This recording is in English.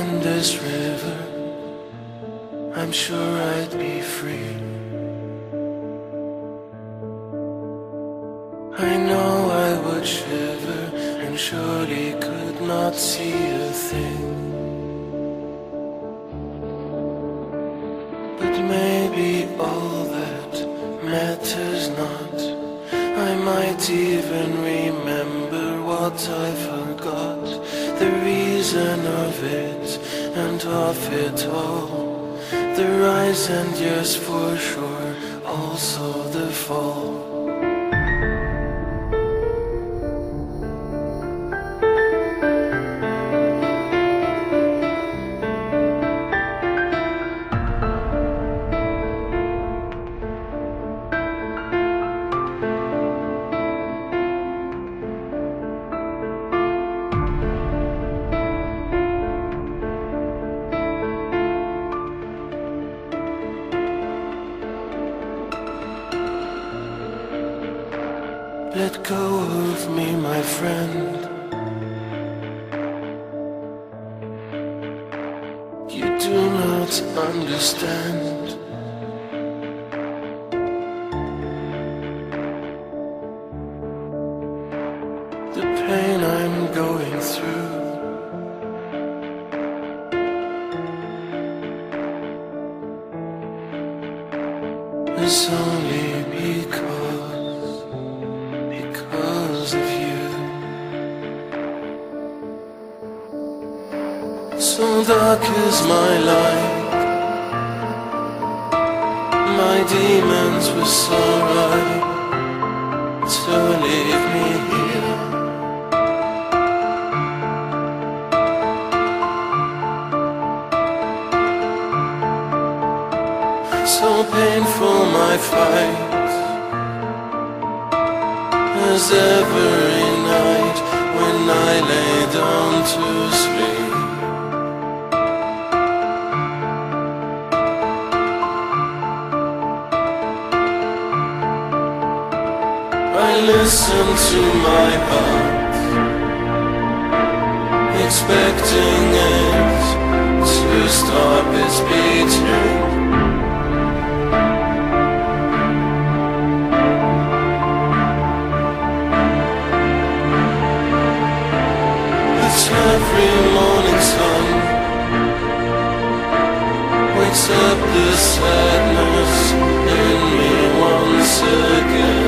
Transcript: in this river, I'm sure I'd be free. I know I would shiver and surely could not see a thing. But maybe all that matters not. I might even remember what I forgot, the reason of it and of it all, the rise and yes for sure, also the fall. Let go of me, my friend. You do not understand. The pain I'm going through, it's only because of you. So dark is my life, my demons were so right to leave me here. So painful my fight, as every night when I lay down to sleep. I listen to my heart, expecting it to stop its beating. Every morning sun wakes up the sadness in me once again.